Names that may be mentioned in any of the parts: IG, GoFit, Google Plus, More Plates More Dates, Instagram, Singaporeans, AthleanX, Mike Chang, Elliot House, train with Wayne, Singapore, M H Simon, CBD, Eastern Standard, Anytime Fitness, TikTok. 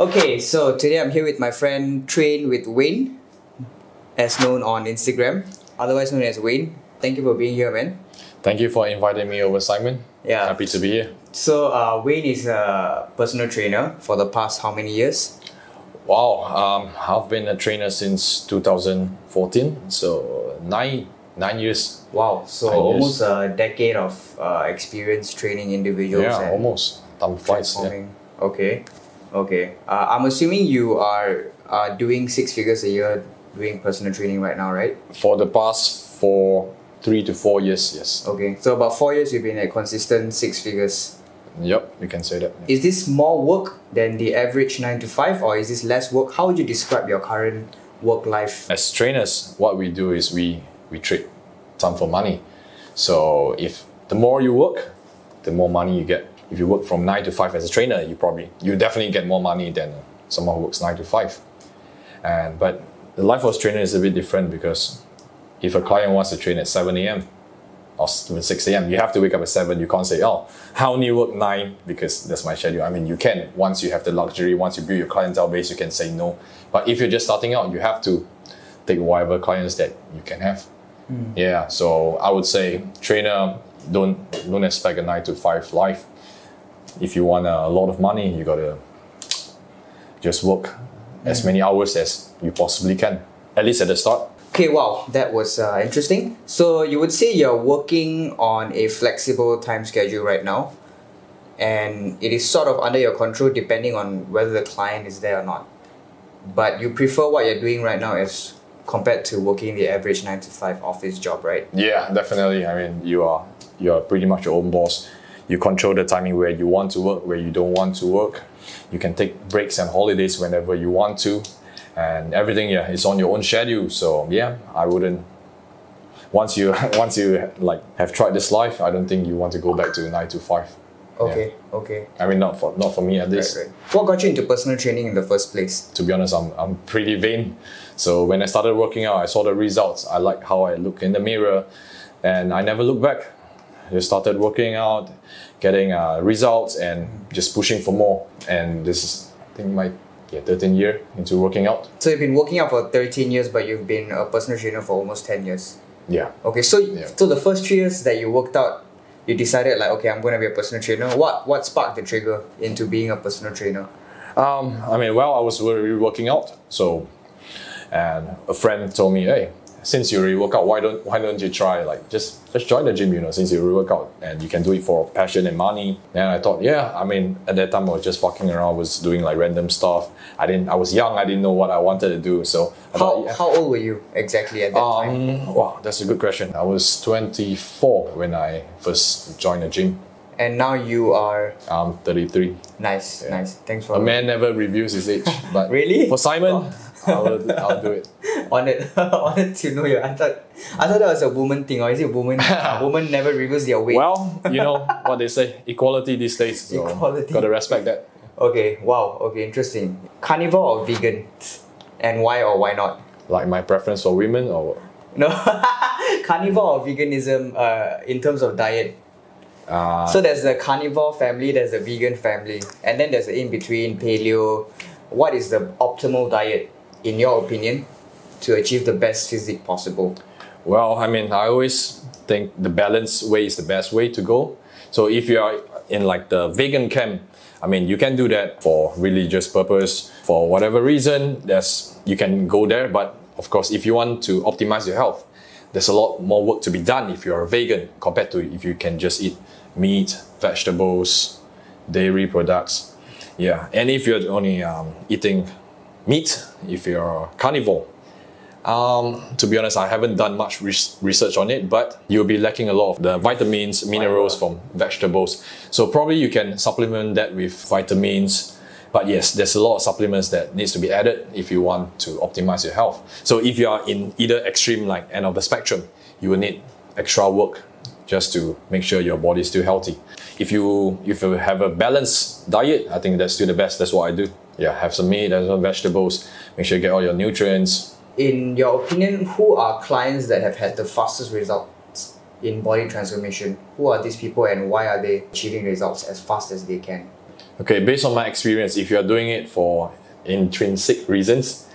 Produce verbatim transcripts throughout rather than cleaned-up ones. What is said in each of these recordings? Okay, so today I'm here with my friend Train with Wayne, as known on Instagram, otherwise known as Wayne. Thank you for being here, man. Thank you for inviting me over, Simon. Yeah. Happy to be here. So uh, Wayne is a personal trainer for the past how many years? Wow, um, I've been a trainer since two thousand fourteen, so nine, nine years. Wow, so nine almost years. a decade of uh, experience training individuals. Yeah, and almost. Time flies. Yeah. Okay, okay. Uh, I'm assuming you are uh, doing six figures a year doing personal training right now, right? For the past four, three to four years, yes. Okay, so about four years you've been at consistent six figures. Yep, you can say that. Yeah. Is this more work than the average nine to five, or is this less work? How would you describe your current work life? As trainers, what we do is we, we trade time for money. So if the more you work, the more money you get. If you work from nine to five as a trainer, you probably, you definitely get more money than someone who works nine to five. And, but the life of a trainer is a bit different, because if a client wants to train at seven A M, or six A M, you have to wake up at seven. You can't say, oh, I only work nine because that's my schedule. I mean, you can, once you have the luxury, once you build your clientele base, you can say no. But if you're just starting out, you have to take whatever clients that you can have. Mm. Yeah, so I would say, trainer, don't, don't expect a nine to five life. If you want a lot of money, you gotta just work mm. as many hours as you possibly can, at least at the start. Okay, wow, that was uh, interesting. So you would say you're working on a flexible time schedule right now, and it is sort of under your control depending on whether the client is there or not. But you prefer what you're doing right now as compared to working the average nine to five office job, right? Yeah, definitely. I mean, you are, you are pretty much your own boss. You control the timing where you want to work, where you don't want to work. You can take breaks and holidays whenever you want to. And everything, yeah, is on your own schedule. So yeah, I wouldn't. Once you, once you like have tried this life, I don't think you want to go back to nine to five. Okay, yeah. Okay. I mean, not for not for me at least. Right, right. What got you into personal training in the first place? To be honest, I'm I'm pretty vain. So when I started working out, I saw the results. I liked how I look in the mirror, and I never looked back. Just started working out, getting uh, results, and just pushing for more. And this is, I think, my. Yeah, thirteen year into working out. So you've been working out for thirteen years, but you've been a personal trainer for almost ten years. Yeah. Okay, so yeah. So the first three years that you worked out, you decided like, okay, I'm going to be a personal trainer. What what sparked the trigger into being a personal trainer? Um, I mean, well, I was really working out, so, and a friend told me, hey, since you really work out, why don't why don't you try like just just join the gym, you know, since you really work out and you can do it for passion and money. And I thought, yeah, I mean, at that time I was just fucking around, I was doing like random stuff. I didn't, I was young, I didn't know what I wanted to do. So I how thought, yeah. How old were you exactly at that um, time? Wow, that's a good question. I was twenty-four when I first joined the gym. And now you are? I'm thirty-three. Nice, yeah. Nice. Thanks for. A man never reviews his age, but really for Simon. Oh. I'll, I'll do it. Honored, honored to know you. I thought, I thought that was a woman thing, or is it a woman? A woman never reveals their weight. Well, you know what they say, equality these days. So equality. Gotta respect that. Okay, wow, okay, interesting. Carnivore or vegan? And why or why not? Like my preference for women or what? No, carnivore or veganism uh, in terms of diet? Uh, so there's the carnivore family, there's the vegan family, and then there's the in-between, paleo. What is the optimal diet, in your opinion, to achieve the best physique possible? Well, I mean, I always think the balanced way is the best way to go. So if you are in like the vegan camp, I mean, you can do that for religious purpose, for whatever reason, there's, you can go there. But of course, if you want to optimize your health, there's a lot more work to be done if you're a vegan compared to if you can just eat meat, vegetables, dairy products. Yeah, and if you're only um, eating meat, if you're carnivore, um, to be honest, I haven't done much re research on it, but you'll be lacking a lot of the vitamins, minerals from vegetables. So probably you can supplement that with vitamins. But yes, there's a lot of supplements that needs to be added if you want to optimize your health. So if you are in either extreme, like end of the spectrum, you will need extra work just to make sure your body is still healthy. If you, if you have a balanced diet, I think that's still the best. That's what I do. Yeah, have some meat, have some vegetables, make sure you get all your nutrients. In your opinion, who are clients that have had the fastest results in body transformation? Who are these people and why are they achieving results as fast as they can? Okay, based on my experience, if you are doing it for intrinsic reasons,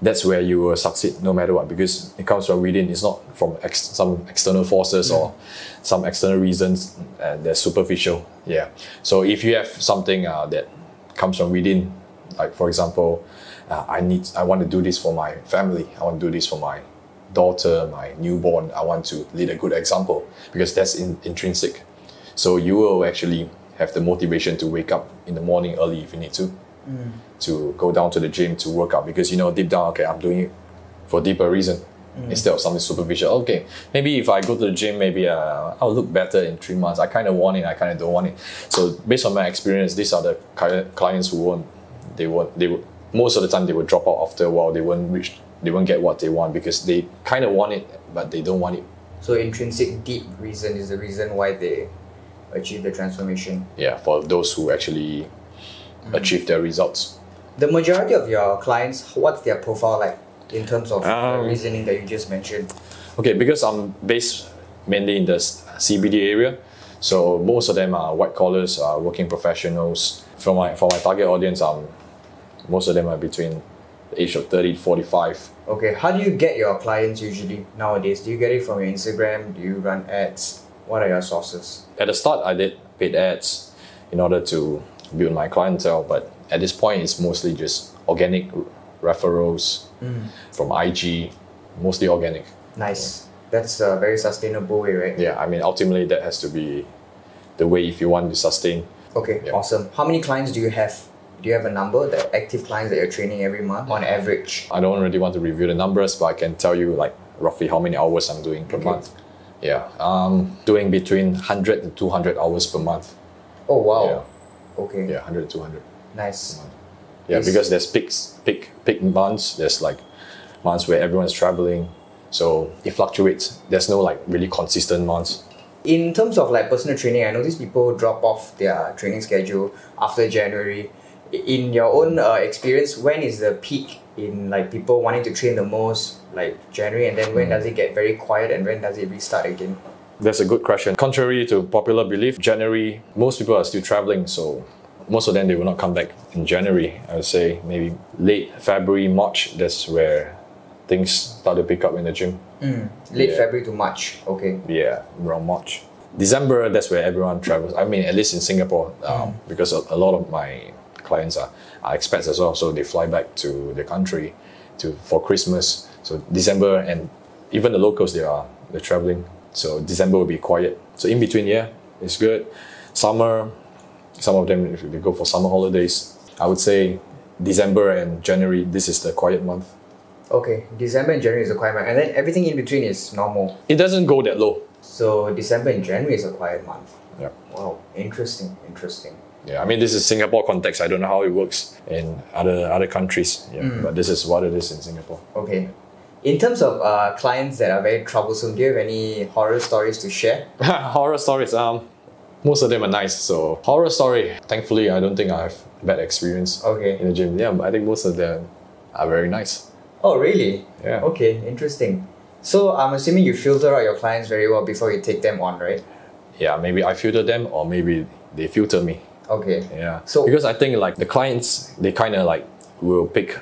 that's where you will succeed no matter what, because it comes from within. It's not from ex some external forces yeah. or some external reasons uh, that's superficial. Yeah. So if you have something uh, that comes from within, like for example, uh, I need, I want to do this for my family. I want to do this for my daughter, my newborn. I want to lead a good example, because that's in intrinsic. So you will actually have the motivation to wake up in the morning early if you need to. Mm. To go down to the gym to work out, because you know deep down, okay, I'm doing it for a deeper reason mm. instead of something superficial. Okay, maybe if I go to the gym, maybe uh, I'll look better in three months. I kind of want it, I kind of don't want it. So based on my experience, these are the clients who won't. They won't. They would, most of the time they would drop out after a while. They won't reach. They won't get what they want because they kind of want it, but they don't want it. So intrinsic, deep reason is the reason why they achieve the transformation. Yeah, for those who actually. Achieve their results. The majority of your clients, what's their profile like in terms of um, the reasoning that you just mentioned? Okay, because I'm based mainly in the C B D area, so most of them are white collars, are working professionals. For my for my target audience, um, most of them are between the age of thirty to forty-five. Okay, how do you get your clients usually nowadays? Do you get it from your Instagram? Do you run ads? What are your sources? At the start, I did paid ads in order to build my clientele, but at this point it's mostly just organic referrals mm. from I G, mostly organic. Nice. Yeah. That's a very sustainable way, right? Yeah, I mean ultimately that has to be the way if you want to sustain. Okay, yeah. Awesome. How many clients do you have? Do you have a number, the active clients that you're training every month on average? I don't really want to review the numbers, but I can tell you like roughly how many hours I'm doing per okay. month. Yeah, um, doing between one hundred and two hundred hours per month. Oh wow. Yeah. Okay. Yeah, one hundred to two hundred. Nice. Yeah, yes. Because there's peaks, peak, peak months. There's like months where everyone's traveling. So it fluctuates. There's no like really consistent months. In terms of like personal training, I notice people drop off their training schedule after January. In your own uh, experience, when is the peak in like people wanting to train the most, like January, and then when mm. does it get very quiet and when does it restart again? That's a good question. Contrary to popular belief, January, most people are still traveling, so most of them, they will not come back in January. I would say maybe late February, March, that's where things start to pick up in the gym. Mm, late yeah. February to March, okay. Yeah, around March. December, that's where everyone travels. I mean, at least in Singapore, um, mm. because a, a lot of my clients are, are expats as well, so they fly back to the country to for Christmas. So December, and even the locals, they are they're traveling. So December will be quiet. So in between, yeah, it's good. Summer, some of them, if they go for summer holidays, I would say December and January, this is the quiet month. Okay, December and January is the quiet month. And then everything in between is normal. It doesn't go that low. So December and January is a quiet month. Yeah. Wow, interesting, interesting. Yeah, I mean, this is Singapore context. I don't know how it works in other, other countries. Yeah, mm. But this is what it is in Singapore. Okay. In terms of uh, clients that are very troublesome, do you have any horror stories to share? Horror stories, um, most of them are nice. So horror story, thankfully, I don't think I have bad experience okay. in the gym. Yeah, I think most of them are very nice. Oh, really? Yeah. Okay, interesting. So I'm assuming you filter out your clients very well before you take them on, right? Yeah, maybe I filter them or maybe they filter me. Okay. Yeah. So because I think like the clients, they kind of like will pick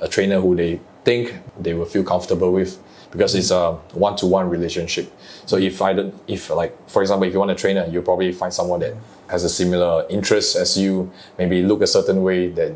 a trainer who they think they will feel comfortable with, because it's a one-to-one relationship. So if I don't, if like for example, if you want a trainer, you'll probably find someone that has a similar interest as you, maybe look a certain way that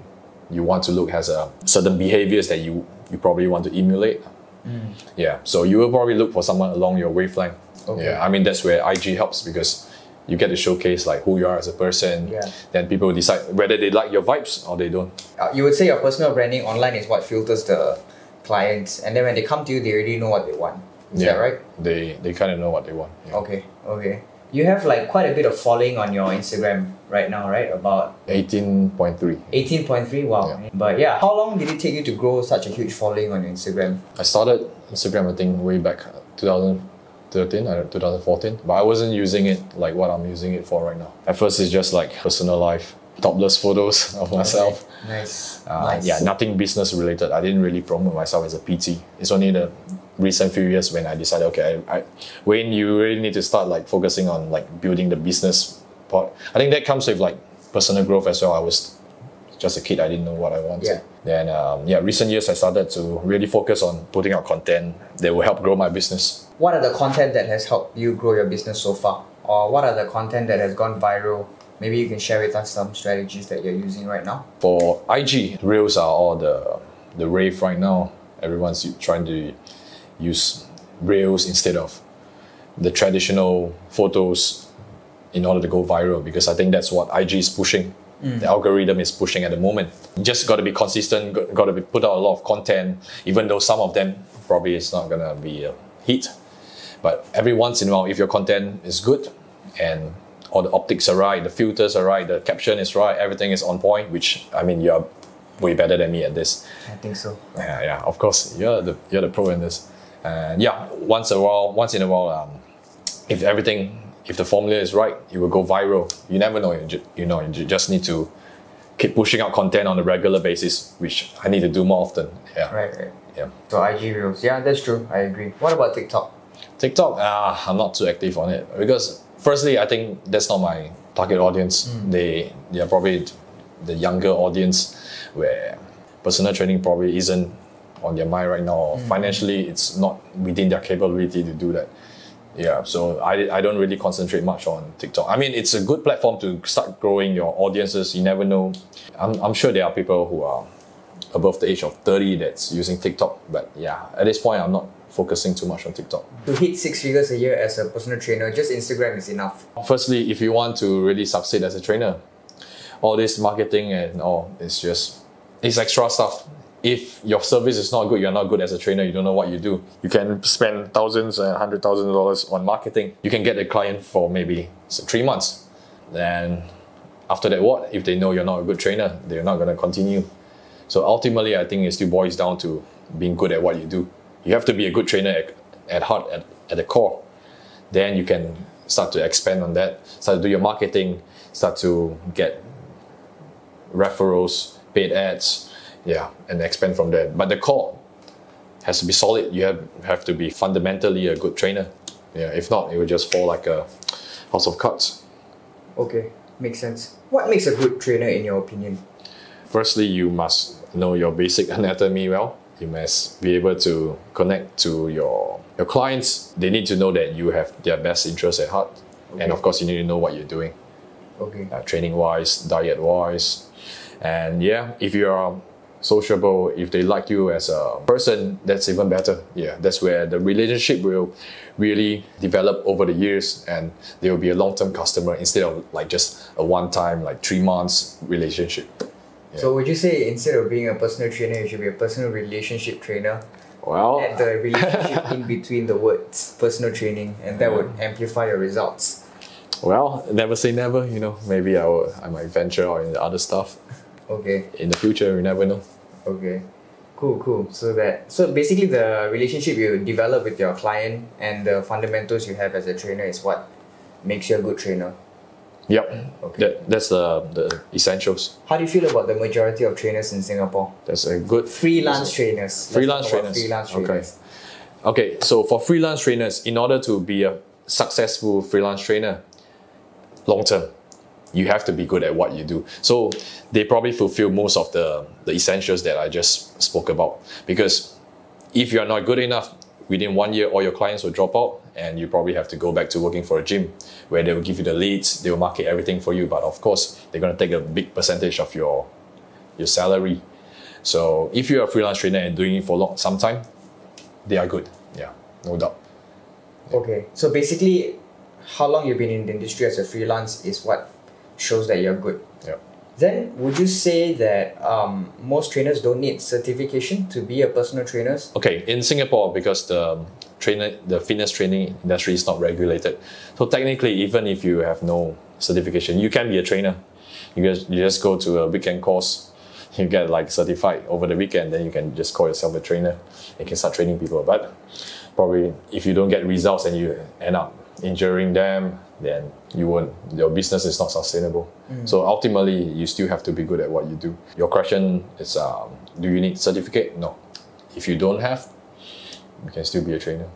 you want to look, has a certain behaviors that you you probably want to emulate. Mm. Yeah, so you will probably look for someone along your wavelength. Okay. Yeah, I mean that's where I G helps, because you get to showcase like who you are as a person. Yeah. Then people will decide whether they like your vibes or they don't. Uh, you would say your personal branding online is what filters the clients, and then when they come to you, they already know what they want. Is yeah, that right? They they kind of know what they want. Yeah. Okay, okay. You have like quite a bit of following on your Instagram right now, right? About eighteen point three. Eighteen point three. Wow. Yeah. But yeah, how long did it take you to grow such a huge following on your Instagram? I started Instagram, I think, way back two thousand thirteen, I don't two thousand fourteen. But I wasn't using it like what I'm using it for right now. At first, it's just like personal life. Topless photos of myself. Okay. Nice. Uh, nice. Yeah, nothing business related. I didn't really promote myself as a P T. It's only the recent few years when I decided, okay, I, I, Wayne, you really need to start like focusing on like building the business part. I think that comes with like personal growth as well. I was just a kid, I didn't know what I wanted. Yeah. Then um, yeah, recent years I started to really focus on putting out content that will help grow my business. What are the content that has helped you grow your business so far? Or what are the content that has gone viral? Maybe you can share with us some strategies that you're using right now. For I G, Reels are all the, the rave right now. Everyone's trying to use Reels instead of the traditional photos in order to go viral, because I think that's what I G is pushing. Mm. The algorithm is pushing at the moment. You just got to be consistent, got to be put out a lot of content, even though some of them probably is not going to be a hit. But every once in a while, if your content is good and all the optics are right, the filters are right, the caption is right, everything is on point, which, I mean, you're way better than me at this. I think so. Yeah, yeah, of course. You're the, you're the pro in this. And yeah, once, a while, once in a while, um, if everything, if the formula is right, it will go viral. You never know. You, you know, you just need to keep pushing out content on a regular basis, which I need to do more often. Yeah. Right, right. Yeah. So I G Reels. Yeah, that's true. I agree. What about TikTok? TikTok, uh, I'm not too active on it because firstly, I think that's not my target audience. Mm. They, they are probably the younger audience where personal training probably isn't on their mind right now. Mm. Financially, it's not within their capability to do that. Yeah, so I, I don't really concentrate much on TikTok. I mean, it's a good platform to start growing your audiences. You never know. I'm, I'm sure there are people who are above the age of thirty that's using TikTok. But yeah, at this point, I'm not focusing too much on TikTok. To hit six figures a year as a personal trainer, just Instagram is enough. Firstly, if you want to really succeed as a trainer, all this marketing and all, it's just, it's extra stuff. If your service is not good, you're not good as a trainer, you don't know what you do. You can spend thousands and hundred thousand dollars on marketing. You can get a client for maybe three months. Then after that, what? If they know you're not a good trainer, they're not going to continue. So ultimately, I think it still boils down to being good at what you do. You have to be a good trainer at, at heart, at, at the core. Then you can start to expand on that, start to do your marketing, start to get referrals, paid ads, yeah, and expand from there. But the core has to be solid. You have, have to be fundamentally a good trainer. Yeah, if not, it will just fall like a house of cards. Okay, makes sense. What makes a good trainer in your opinion? Firstly, you must know your basic anatomy well. You must be able to connect to your, your clients. They need to know that you have their best interests at heart. Okay. And of course, you need to know what you're doing. Okay. Uh, training-wise, diet-wise. And yeah, if you are sociable, if they like you as a person, that's even better. Yeah, that's where the relationship will really develop over the years and they will be a long-term customer instead of like just a one-time, like three months relationship. Yeah. So would you say instead of being a personal trainer, you should be a personal relationship trainer? Well, add the relationship in between the words, personal training, and that yeah. would amplify your results. Well, never say never, you know, maybe I, will, I might venture out in other stuff. Okay. In the future, you never know. Okay, cool, cool. So that, so basically, the relationship you develop with your client and the fundamentals you have as a trainer is what makes you a good trainer. Yep. Okay. That, that's the the essentials. How do you feel about the majority of trainers in Singapore? That's a good freelance trainers. Freelance trainers. Freelance trainers. Okay. Okay. So for freelance trainers, in order to be a successful freelance trainer, long term, you have to be good at what you do. So they probably fulfill most of the, the essentials that I just spoke about. Because if you're not good enough, within one year, all your clients will drop out and you probably have to go back to working for a gym where they will give you the leads, they will market everything for you. But of course, they're going to take a big percentage of your, your salary. So if you're a freelance trainer and doing it for long, some time, they are good. Yeah, no doubt. Okay. So basically, how long you've been in the industry as a freelance is what shows that you're good. Yep. Then would you say that um, most trainers don't need certification to be a personal trainer? Okay, in Singapore, because the trainer, the fitness training industry is not regulated. So technically, even if you have no certification, you can be a trainer. You just, you just go to a weekend course, you get like certified over the weekend, then you can just call yourself a trainer. You can start training people. But probably if you don't get results and you end up injuring them, then you won't, your business is not sustainable. Mm. So ultimately, you still have to be good at what you do. Your question is, um, do you need certificate? No. If you don't have, you can still be a trainer.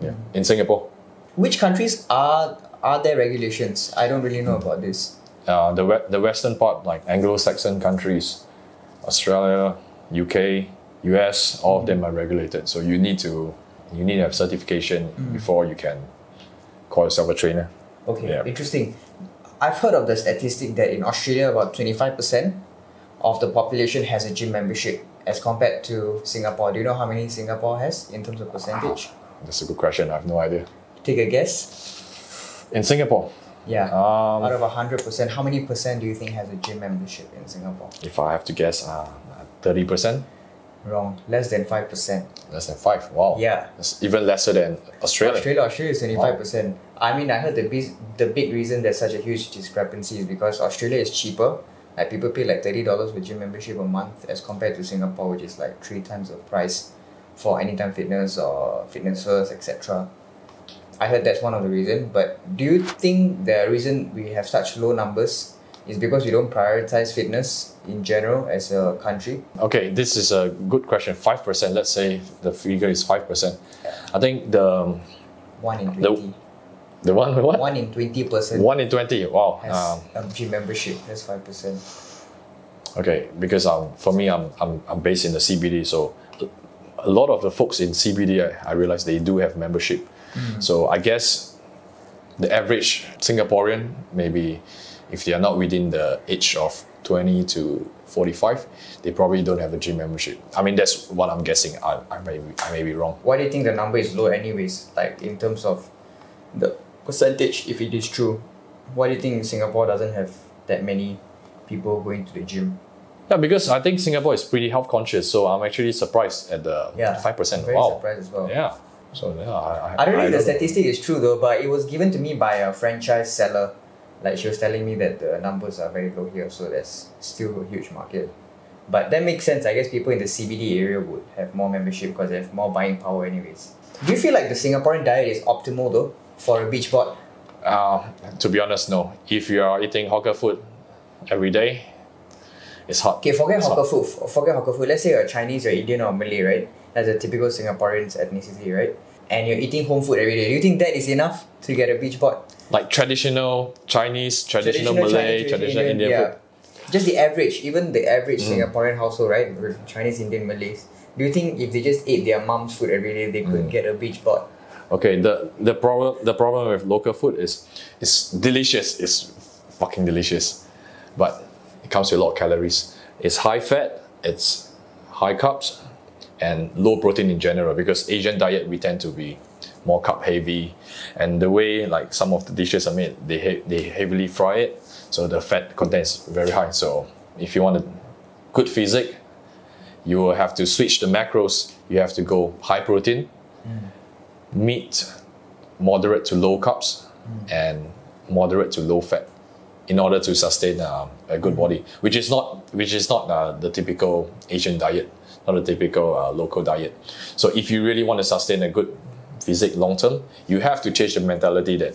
Yeah, in Singapore. Which countries are, are there regulations? I don't really know about this. Uh, the, we the western part, like Anglo-Saxon countries, Australia, U K, U S, all of them are regulated. So you need to you need to have certification mm. before you can call yourself a trainer. Okay, yeah. Interesting. I've heard of the statistic that in Australia, about twenty-five percent of the population has a gym membership as compared to Singapore. Do you know how many Singapore has in terms of percentage? Wow. That's a good question. I have no idea. Take a guess. In Singapore? Yeah. Um, Out of one hundred percent, how many percent do you think has a gym membership in Singapore? If I have to guess, uh, thirty percent? Wrong. Less than five percent. Less than five? Wow. Yeah. That's even lesser than Australia. Australia, Australia is twenty-five percent. Wow. I mean, I heard the big, the big reason there's such a huge discrepancy is because Australia is cheaper. Like people pay like thirty dollars for gym membership a month as compared to Singapore, which is like three times the price for Anytime Fitness or Fitness First, et cetera. I heard that's one of the reasons, but do you think the reason we have such low numbers is because we don't prioritize fitness in general as a country? Okay, this is a good question. five percent, let's say the figure is five percent. I think the... one in twenty. The, the one what? one in twenty percent. one in twenty, wow. Has um, a gym membership, that's five percent. Okay, because um, for me, I'm, I'm, I'm based in the C B D, so a lot of the folks in C B D, I, I realize they do have membership. Mm. So I guess the average Singaporean, maybe if they are not within the age of twenty to forty-five, they probably don't have a gym membership. I mean, that's what I'm guessing. I, I, may, be, I may be wrong. Why do you think the number is low anyways? Like in terms of the percentage, if it is true, why do you think Singapore doesn't have that many people going to the gym? Yeah, because I think Singapore is pretty health conscious, so I'm actually surprised at the yeah, five percent. I'm very wow. surprised as well. Yeah. So, yeah, I, I, I don't think I the don't statistic know. is true though, but it was given to me by a franchise seller. Like she was telling me that the numbers are very low here, so there's still a huge market. But that makes sense. I guess people in the C B D area would have more membership because they have more buying power anyways. Do you feel like the Singaporean diet is optimal though for a beach bod? Uh, to be honest, no. If you are eating hawker food every day, it's hot. Okay, forget it's hawker hot. food. Forget hawker food. Let's say you're Chinese or Indian or Malay, right? That's a typical Singaporean's ethnicity, right? And you're eating home food every day. Do you think that is enough to get a beach bod? Like traditional Chinese, traditional, traditional Malay, Chinese, traditional, traditional Indian, Indian yeah. food? Just the average, even the average mm. Singaporean household, right? With Chinese, Indian, Malays. Do you think if they just ate their mom's food every day, they could mm. get a beach bod? Okay, the, the, problem, the problem with local food is it's delicious. It's fucking delicious. But it comes with a lot of calories. It's high fat, it's high carbs, and low protein in general, because Asian diet, we tend to be more carb heavy, and the way like some of the dishes are made, they he they heavily fry it, so the fat content is very high. So if you want a good physique, you will have to switch the macros. You have to go high protein, mm. meat, moderate to low carbs, mm. and moderate to low fat, in order to sustain uh, a good body, which is not which is not uh, the typical Asian diet. Not a typical uh, local diet. So if you really want to sustain a good physique long term, you have to change the mentality that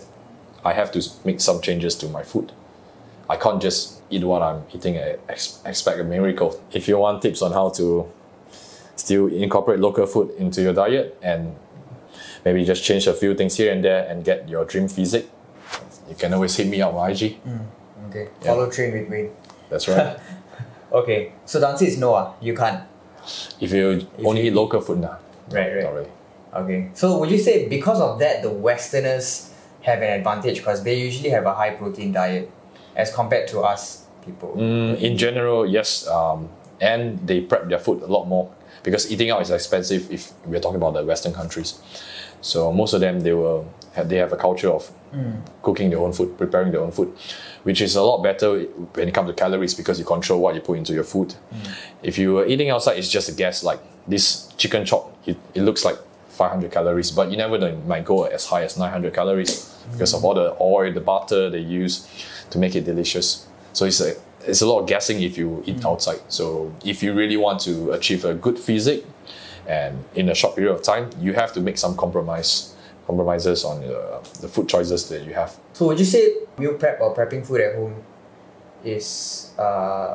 I have to make some changes to my food. I can't just eat what I'm eating and expect a miracle. If you want tips on how to still incorporate local food into your diet and maybe just change a few things here and there and get your dream physique, you can always hit me up on I G. Mm, okay, yeah. Follow Train with Wayne. That's right. Okay, so the answer is no, uh, you can't. If you if only you, eat local food now. Nah. Right, right. Not really. Okay. So would you say because of that, the Westerners have an advantage because they usually have a high protein diet as compared to us people? Mm, in general, yes. Um, and they prep their food a lot more because eating out is expensive if we're talking about the Western countries. So most of them, they, will have, they have a culture of mm. cooking their own food, preparing their own food, which is a lot better when it comes to calories because you control what you put into your food. Mm. If you are eating outside, it's just a guess. Like this chicken chop, it, it looks like five hundred calories, but you never know, it might go as high as nine hundred calories mm. because of all the oil, the butter they use to make it delicious. So it's a, it's a lot of guessing if you eat mm. outside. So if you really want to achieve a good physique, and in a short period of time, you have to make some compromise, compromises on the, the food choices that you have. So would you say meal prep or prepping food at home is uh,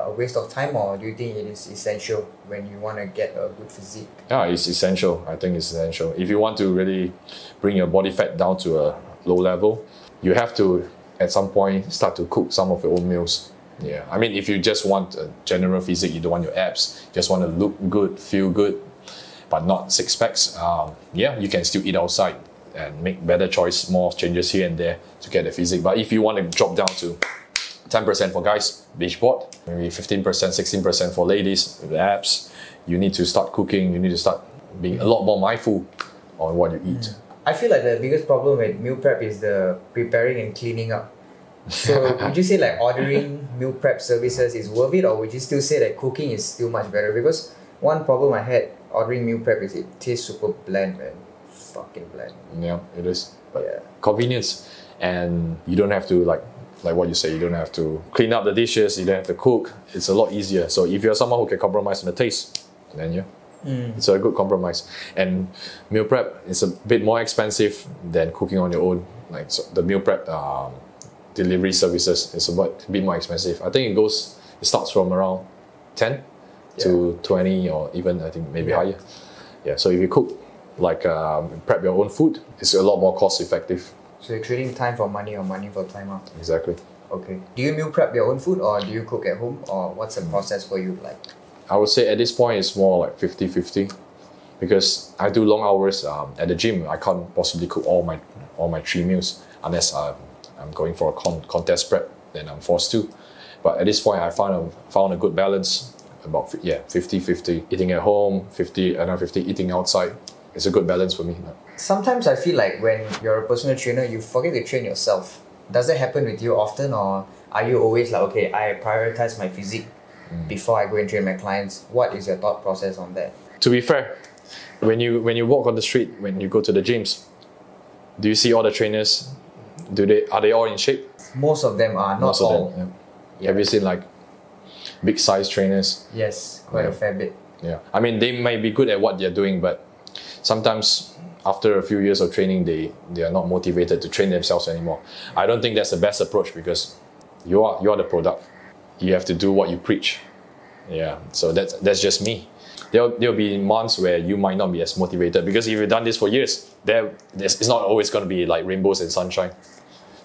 a waste of time, or do you think it is essential when you want to get a good physique? Yeah, it's essential. I think it's essential. If you want to really bring your body fat down to a low level, you have to at some point start to cook some of your own meals. Yeah, I mean, if you just want a general physique, you don't want your abs, just want to look good, feel good, but not six packs, um, yeah, you can still eat outside and make better choice, more changes here and there to get the physique. But if you want to drop down to ten percent for guys, beach board, maybe fifteen percent, sixteen percent for ladies, the abs, you need to start cooking, you need to start being a lot more mindful on what you eat. I feel like the biggest problem with meal prep is the preparing and cleaning up. So would you say like ordering meal prep services is worth it, or would you still say that cooking is still much better? Because one problem I had ordering meal prep is it tastes super bland, man. Fucking bland. Yeah, it is. But yeah. Convenience, and you don't have to like like what you say, you don't have to clean up the dishes, you don't have to cook. It's a lot easier. So if you're someone who can compromise on the taste, then yeah. Mm. It's a good compromise. And meal prep is a bit more expensive than cooking on your own. Like so the meal prep um, delivery services is about a bit more expensive. I think it goes, it starts from around ten yeah. to twenty, or even I think maybe yeah. higher. Yeah, so if you cook, like um, prep your own food, it's a lot more cost effective. So you're trading time for money or money for time out. Exactly. Okay. Do you meal prep your own food, or do you cook at home, or what's the process for you like? I would say at this point it's more like fifty fifty, because I do long hours um, at the gym. I can't possibly cook all my all my three meals unless I'm, I'm going for a con contest prep, then I'm forced to. But at this point I found a, found a good balance, about yeah fifty fifty eating at home, fifty and fifty eating outside. It's a good balance for me. Sometimes I feel like when you're a personal trainer, you forget to train yourself. Does that happen with you often, or are you always like, okay, I prioritize my physique mm. before I go and train my clients? What is your thought process on that? To be fair, when you when you walk on the street, when you go to the gyms, do you see all the trainers? Do they are they all in shape? Most of them are, not all. Yeah. Yeah. Have you seen like big size trainers? Yes, quite yeah. a fair bit. Yeah, I mean they may be good at what they're doing, but sometimes after a few years of training, they, they are not motivated to train themselves anymore. I don't think that's the best approach, because you are, you are the product. You have to do what you preach. Yeah, so that's, that's just me. There'll, there'll be months where you might not be as motivated, because if you've done this for years, there, it's not always going to be like rainbows and sunshine.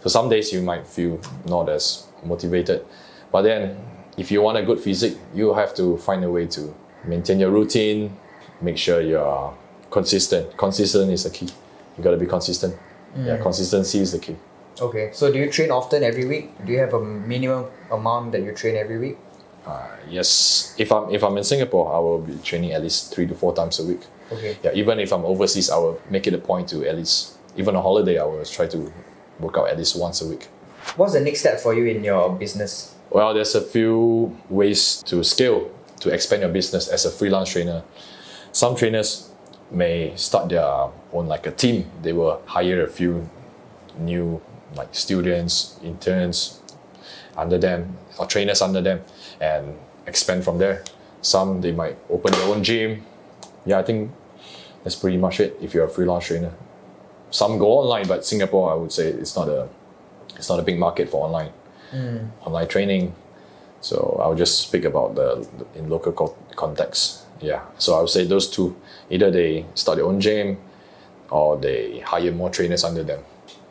So some days you might feel not as motivated. But then if you want a good physique, you have to find a way to maintain your routine, make sure you're consistent. Consistent is the key. You gotta be consistent. Mm. Yeah, consistency is the key. Okay. So do you train often every week? Do you have a minimum amount that you train every week? Uh, yes. If I'm if I'm in Singapore, I will be training at least three to four times a week. Okay. Yeah. Even if I'm overseas, I will make it a point to at least, even on holiday, I will try to work out at least once a week. What's the next step for you in your business? Well, there's a few ways to scale, to expand your business as a freelance trainer. Some trainers may start their own, like a team. They will hire a few new like students, interns under them, or trainers under them, and expand from there. Some, they might open their own gym. Yeah, I think that's pretty much it if you're a freelance trainer. Some go online, but Singapore, I would say it's not a, it's not a big market for online, mm. online training. So I'll just speak about the, the in local co context. Yeah, so I would say those two. Either they start their own gym, or they hire more trainers under them.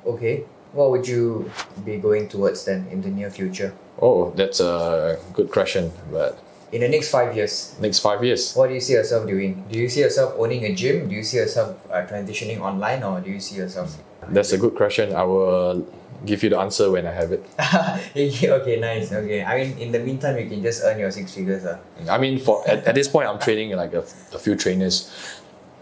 Okay, what would you be going towards then in the near future? Oh, that's a good question. But in the next five years? Next five years. What do you see yourself doing? Do you see yourself owning a gym? Do you see yourself uh, transitioning online, or do you see yourself? That's a good question. I will give you the answer when I have it. Okay, nice. Okay, I mean, in the meantime, you can just earn your six figures. Huh? I mean, for at, at this point, I'm training like a, a few trainers.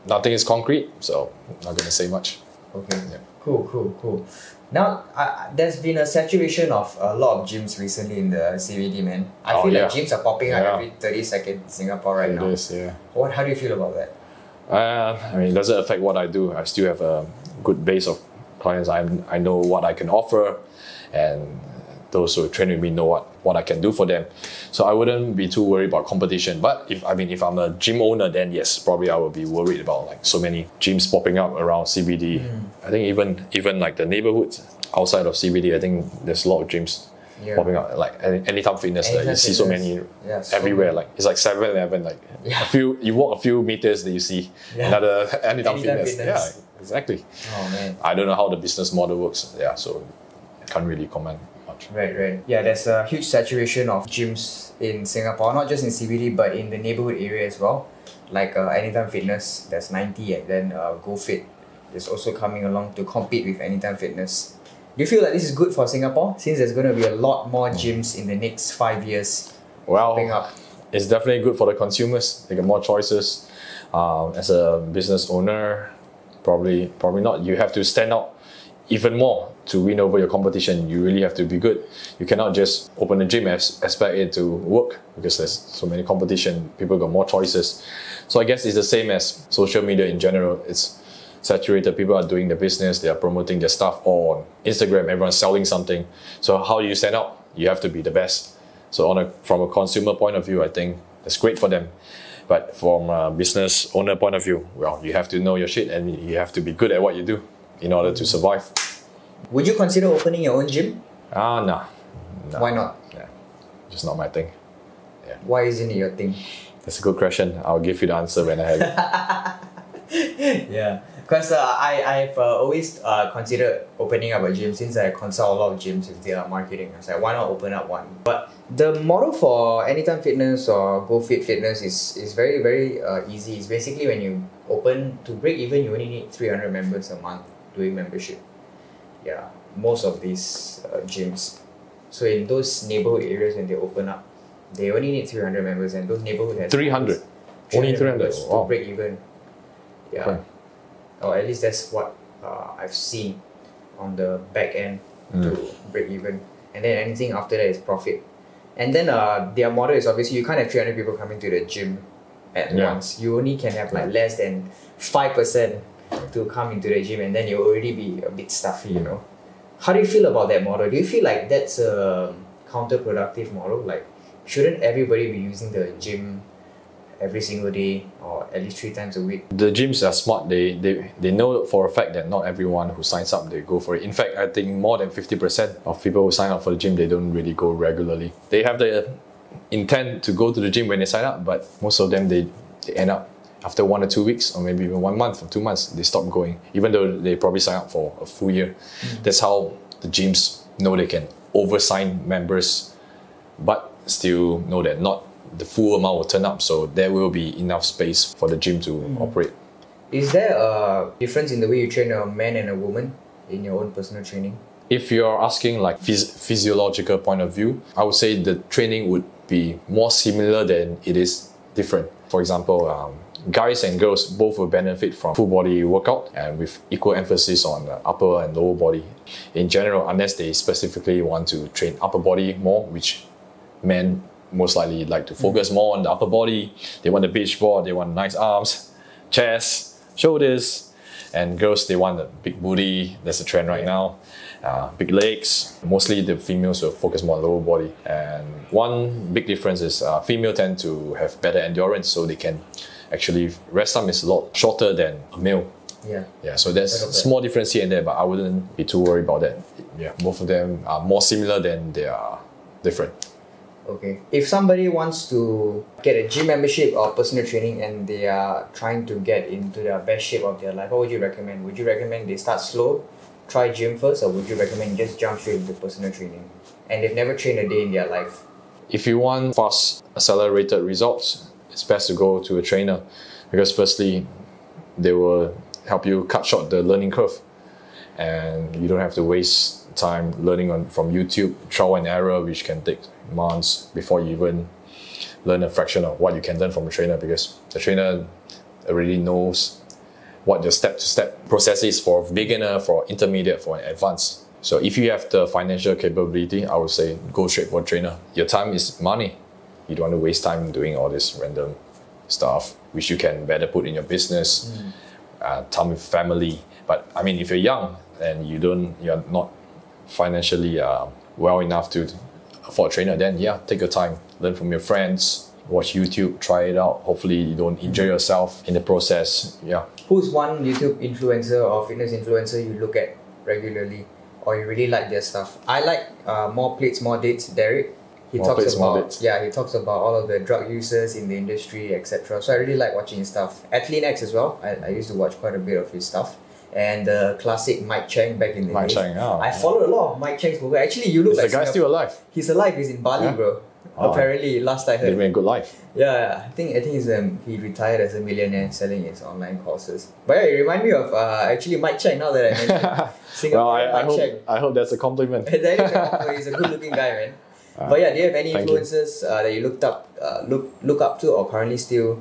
Nothing is concrete, so I'm not going to say much. Okay, yeah. Cool, cool, cool. Now, uh, there's been a saturation of a lot of gyms recently in the C B D, man. I oh, feel yeah. like gyms are popping yeah. up every thirty seconds in Singapore right it now. It is, yeah. What, how do you feel about that? Uh, I mean, it doesn't affect what I do. I still have a good base of clients. I'm, I know what I can offer, and those who train with me know what, what I can do for them. So I wouldn't be too worried about competition. But if I mean, if I'm a gym owner, then yes, probably I will be worried about like so many gyms popping up around C B D. Mm. I think even even like the neighborhoods outside of C B D, I think there's a lot of gyms yeah. popping up. Like Anytime Fitness, Anytime like, you Fitness. see so many yeah, so everywhere. Many. Like it's like seven eleven. Like yeah. a few, you walk a few meters, that you see yeah. another Anytime, Anytime Fitness. Fitness. Yeah. Exactly. Oh, man. I don't know how the business model works. Yeah, so can't really comment much. Right, right. Yeah, there's a huge saturation of gyms in Singapore, not just in C B D, but in the neighborhood area as well. Like uh, Anytime Fitness, there's ninety, and then uh, GoFit is also coming along to compete with Anytime Fitness. Do you feel that this is good for Singapore, since there's going to be a lot more gyms in the next five years? Well, up? It's definitely good for the consumers. They get more choices. Um, as a business owner, probably probably not. You have to stand out even more to win over your competition. You really have to be good. You cannot just open a gym and expect it to work, because there's so many competition. People got more choices. So I guess it's the same as social media in general. It's saturated. People are doing the business. They are promoting their stuff on Instagram. Everyone's selling something. So how do you stand out? You have to be the best. So on a, from a consumer point of view, I think that's great for them. But from a business owner point of view, well, you have to know your shit and you have to be good at what you do in order to survive. Would you consider opening your own gym? Ah, uh, nah. nah. Why not? Yeah, just not my thing. Yeah. Why isn't it your thing? That's a good question. I'll give you the answer when I have it. Yeah, because uh, I, I've uh, always uh, considered opening up a gym, since I consult a lot of gyms with their marketing. I was like, why not open up one? But the model for Anytime Fitness or GoFit Fitness is, is very, very uh, easy. It's basically when you open, to break even, you only need three hundred members a month doing membership. Yeah, most of these uh, gyms. So in those neighborhood areas when they open up, they only need three hundred members, and those neighborhood has three hundred? Only three hundred? Wow. To break even. Yeah. Okay. Or at least that's what uh, I've seen on the back end mm. to break even. And then anything after that is profit. And then uh, their model is obviously you can't have three hundred people coming to the gym at yeah. once. You only can have like less than five percent to come into the gym, and then you'll already be a bit stuffy, you know. How do you feel about that model? Do you feel like that's a counterproductive model? Like, shouldn't everybody be using the gym every single day, or at least three times a week? The gyms are smart. They they, they know for a fact that not everyone who signs up, they go for it. In fact, I think more than fifty percent of people who sign up for the gym, they don't really go regularly. They have the intent to go to the gym when they sign up, but most of them, they, they end up after one or two weeks, or maybe even one month or two months, they stop going, even though they probably sign up for a full year. Mm-hmm. That's how the gyms know they can oversign members, but still know that not the full amount will turn up, so there will be enough space for the gym to mm-hmm. operate. Is there a difference in the way you train a man and a woman in your own personal training? If you're asking like phys- physiological point of view, I would say the training would be more similar than it is different. For example, um, guys and girls both will benefit from full body workout, and with equal emphasis on the upper and lower body in general, unless they specifically want to train upper body more, which men most likely like to focus more on the upper body. They want the beach ball, they want nice arms, chest, shoulders, and girls, they want the big booty. That's the trend right now. Uh, big legs. Mostly the females will focus more on the lower body. And one big difference is uh, female tend to have better endurance, so they can actually rest time is a lot shorter than a male. Yeah. Yeah. So there's small difference here and there, but I wouldn't be too worried about that. Yeah. Both of them are more similar than they are different. Okay. If somebody wants to get a gym membership or personal training, and they are trying to get into the best shape of their life, what would you recommend? Would you recommend they start slow, try gym first, or would you recommend just jump straight into personal training and they've never trained a day in their life? If you want fast, accelerated results, it's best to go to a trainer, because firstly, they will help you cut short the learning curve, and you don't have to waste time learning on from YouTube, trial and error, which can take months before you even learn a fraction of what you can learn from a trainer, because the trainer already knows what your step-to-step process is for beginner, for intermediate, for advanced. So if you have the financial capability, I would say go straight for a trainer. Your time is money. You don't want to waste time doing all this random stuff, which you can better put in your business, mm. uh, time with family. But I mean, if you're young and you don't, you're not financially uh, well enough to afford a trainer, then yeah, take your time, learn from your friends, watch YouTube, try it out. Hopefully, you don't injure yourself in the process. Yeah. Who's one YouTube influencer or fitness influencer you look at regularly, or you really like their stuff? I like uh, More Plates More Dates, Derek. He more talks about yeah, he talks about all of the drug users in the industry, et cetera. So I really like watching his stuff. AthleanX as well. I, I used to watch quite a bit of his stuff. and the classic Mike Chang back in the Mike days. Chang, oh, I followed yeah. a lot of Mike Chang's movie. Actually, you look is like the guy still alive? He's alive. He's in Bali, yeah. bro. Oh. Apparently, last I heard. Living a good life. Yeah, I think I think he's um, he retired as a millionaire selling his online courses. But yeah, it reminds me of uh, actually Mike Chang. Now that I mentioned Singapore, well, I, Mike I hope Chang. I hope that's a compliment. That is a compliment. He's a good-looking guy, man. Uh, but yeah, do you have any influences uh, that you looked up, uh, look look up to, or currently still?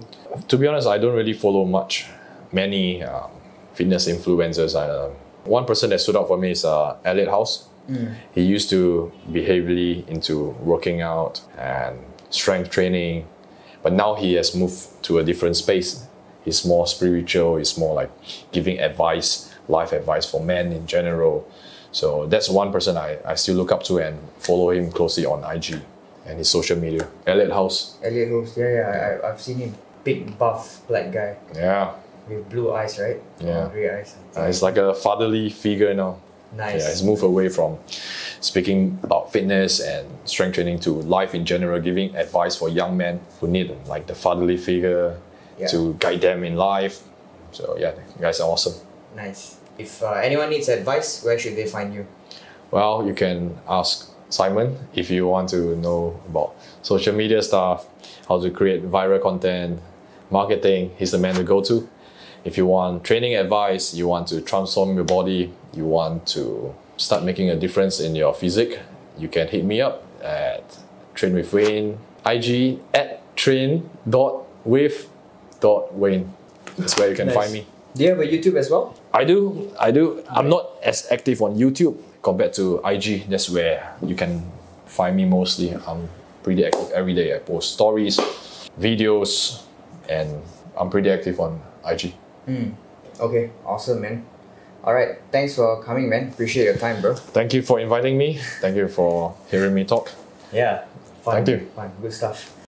To be honest, I don't really follow much, many um, fitness influencers. Uh, one person that stood out for me is uh, Elliot House. Mm. He used to be heavily into working out and strength training, but now he has moved to a different space. He's more spiritual. He's more like giving advice, life advice for men in general. So that's one person I, I still look up to and follow him closely on I G and his social media. Elliot House. Elliot House, yeah, yeah. I, I've seen him. Big, buff, black guy. Yeah. With blue eyes, right? Yeah. Or grey eyes. Uh, he's like a fatherly figure now. Nice. Yeah, he's moved away from speaking about fitness and strength training to life in general, giving advice for young men who need like the fatherly figure yeah. to guide them in life. So yeah, the guys are awesome. Nice. If uh, anyone needs advice, where should they find you? Well, you can ask Simon if you want to know about social media stuff, how to create viral content, marketing. He's the man to go to. If you want training advice, you want to transform your body, you want to start making a difference in your physique, you can hit me up at Train with Wayne, I G at train dot with dot wayne. That's where you can nice. Find me. Do you have a YouTube as well? I do, I do. Okay. I'm not as active on YouTube compared to I G. That's where you can find me mostly. I'm pretty active every day. I post stories, videos, and I'm pretty active on I G. Mm. Okay, awesome, man. All right, thanks for coming, man. Appreciate your time, bro. Thank you for inviting me. Thank you for hearing me talk. Yeah, fun. Thank you. Fun, good stuff.